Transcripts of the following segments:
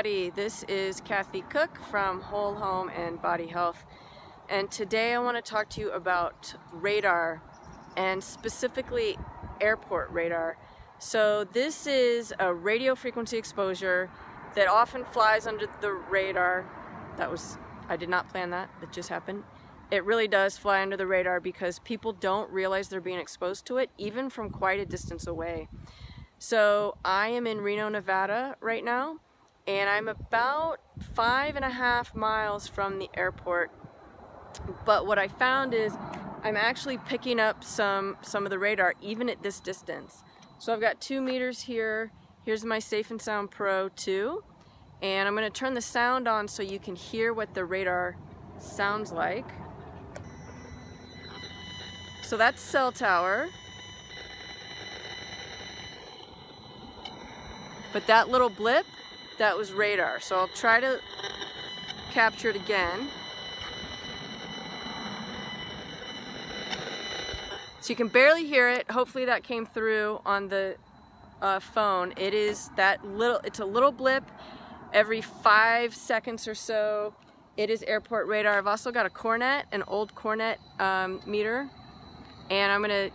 everybody, this is Kathy Cooke from Whole Home and Body Health, and today I want to talk to you about radar, and specifically airport radar. So this is a radio frequency exposure that often flies under the radar. I did not plan that, it just happened. It really does fly under the radar because people don't realize they're being exposed to it, even from quite a distance away. So I am in Reno, Nevada right now, and I'm about 5.5 miles from the airport. But what I found is I'm actually picking up some of the radar, even at this distance. So I've got 2 meters here. Here's my Safe and Sound Pro 2. And I'm gonna turn the sound on so you can hear what the radar sounds like. So that's cell tower. But that little blip, that was radar. So I'll try to capture it again. So you can barely hear it. Hopefully that came through on the phone. It is that little, it's a little blip every 5 seconds or so. It is airport radar. I've also got a cornet, an old cornet meter. And I'm gonna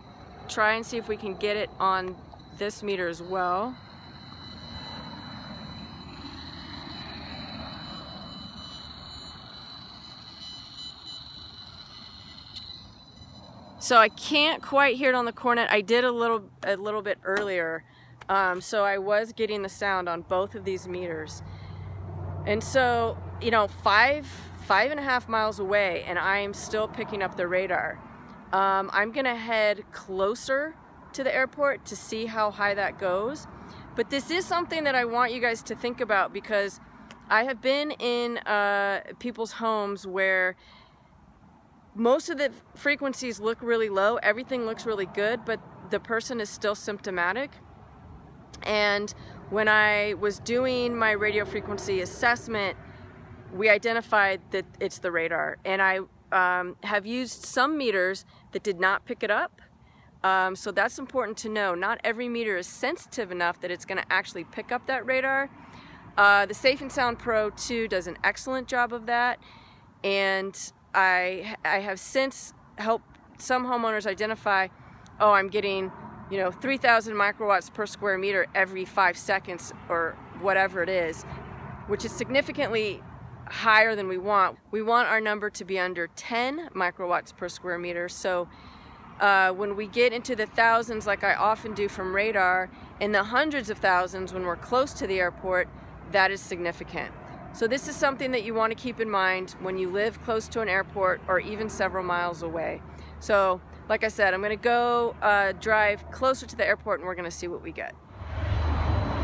try and see if we can get it on this meter as well. So I can't quite hear it on the cornet. I did a little bit earlier, so I was getting the sound on both of these meters. And so, you know, five and a half miles away, and I am still picking up the radar. I'm gonna head closer to the airport to see how high that goes. But this is something that I want you guys to think about, because I have been in people's homes where most of the frequencies look really low, everything looks really good, but the person is still symptomatic. And when I was doing my radio frequency assessment, we identified that it's the radar. And I have used some meters that did not pick it up. So that's important to know. Not every meter is sensitive enough that it's gonna actually pick up that radar. The Safe and Sound Pro 2 does an excellent job of that. And I have since helped some homeowners identify, oh, I'm getting, you know, 3,000 microwatts per square meter every 5 seconds or whatever it is, which is significantly higher than we want. We want our number to be under 10 microwatts per square meter. So when we get into the thousands, like I often do from radar, and the hundreds of thousands when we're close to the airport, that is significant. So this is something that you want to keep in mind when you live close to an airport or even several miles away. So, like I said, I'm going to go drive closer to the airport, and we're going to see what we get.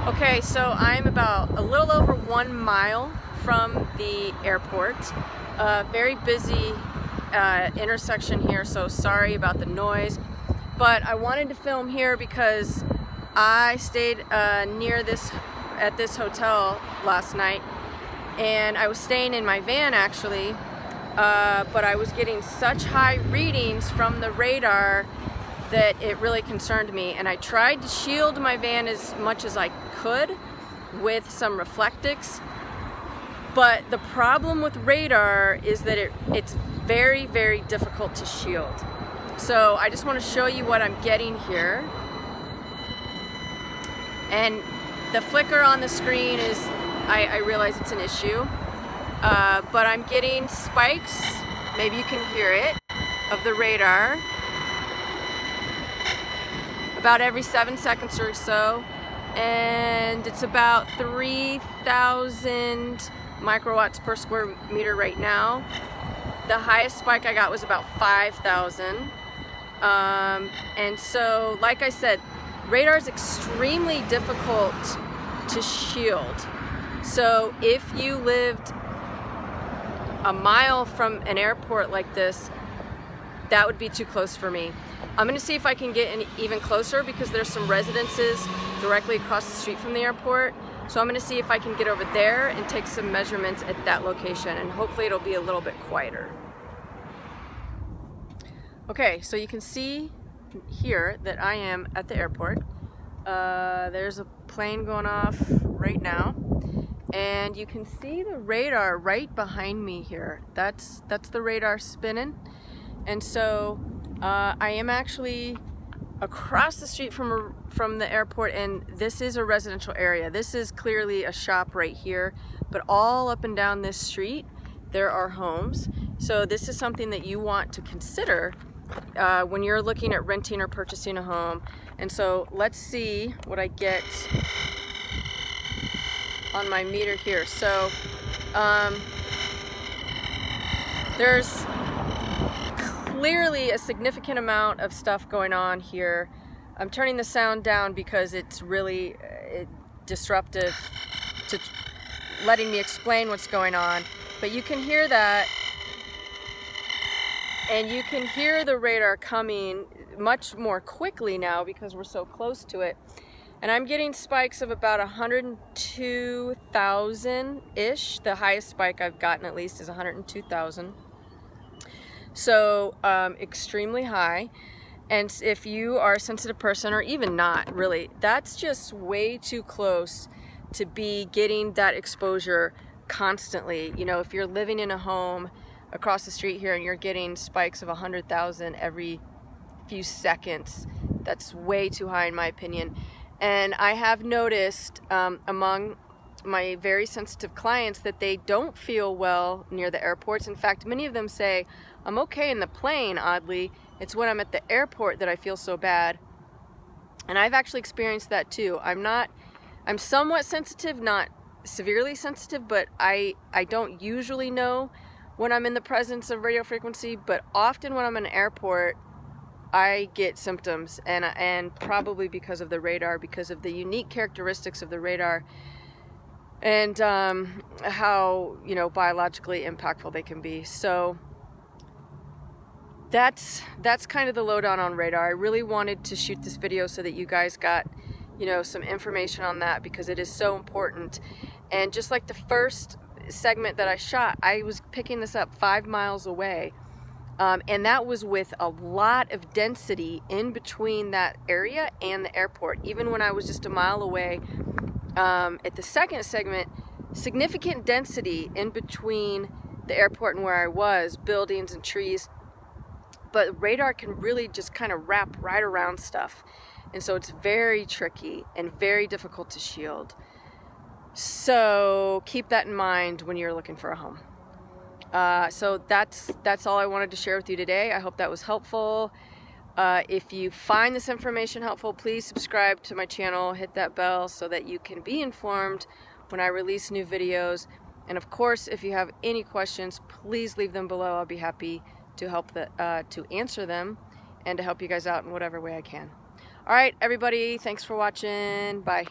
Okay, so I'm about a little over 1 mile from the airport. Very busy intersection here, so sorry about the noise. But I wanted to film here because I stayed at this hotel last night. And I was staying in my van, actually, but I was getting such high readings from the radar that it really concerned me. And I tried to shield my van as much as I could with some Reflectix. But the problem with radar is that it's very, very difficult to shield. So I just want to show you what I'm getting here. And the flicker on the screen is, I realize it's an issue, but I'm getting spikes, maybe you can hear it, of the radar about every 7 seconds or so, and it's about 3,000 microwatts per square meter right now. The highest spike I got was about 5,000, and so, like I said, radar is extremely difficult to shield. So if you lived a mile from an airport like this, that would be too close for me. I'm gonna see if I can get in even closer, because there's some residences directly across the street from the airport. So I'm gonna see if I can get over there and take some measurements at that location, and hopefully it'll be a little bit quieter. Okay, so you can see here that I am at the airport. There's a plane going off right now. and you can see the radar right behind me here. That's the radar spinning. And so I am actually across the street from the airport, and this is a residential area. This is clearly a shop right here, but all up and down this street there are homes. So this is something that you want to consider when you're looking at renting or purchasing a home. And so let's see what I get on my meter here. So there's clearly a significant amount of stuff going on here. I'm turning the sound down because it's really disruptive to letting me explain what's going on. But you can hear that, and you can hear the radar coming much more quickly now because we're so close to it. And I'm getting spikes of about 102,000-ish. The highest spike I've gotten at least is 102,000. So extremely high. And if you are a sensitive person, or even not really, that's just way too close to be getting that exposure constantly. You know, if you're living in a home across the street here and you're getting spikes of 100,000 every few seconds, that's way too high in my opinion. And I have noticed among my very sensitive clients that they don't feel well near the airports. In fact, many of them say, I'm okay in the plane, oddly. It's when I'm at the airport that I feel so bad. And I've actually experienced that too. I'm somewhat sensitive, not severely sensitive, but I don't usually know when I'm in the presence of radio frequency, but often when I'm in an airport, I get symptoms, and probably because of the radar, because of the unique characteristics of the radar, and how, you know, biologically impactful they can be. So that's kind of the lowdown on radar. I really wanted to shoot this video so that you guys got, you know, some information on that, because it is so important. And just like the first segment that I shot, I was picking this up 5 miles away, and that was with a lot of density in between that area and the airport. Even when I was just a mile away at the second segment, significant density in between the airport and where I was, buildings and trees. But radar can really just kind of wrap right around stuff, and so it's very tricky and very difficult to shield. So keep that in mind when you're looking for a home. So that's all I wanted to share with you today. I hope that was helpful. If you find this information helpful, please subscribe to my channel, hit that bell so that you can be informed when I release new videos. And of course, if you have any questions, please leave them below. I'll be happy to help to answer them and to help you guys out in whatever way I can. All right, everybody, thanks for watching. Bye.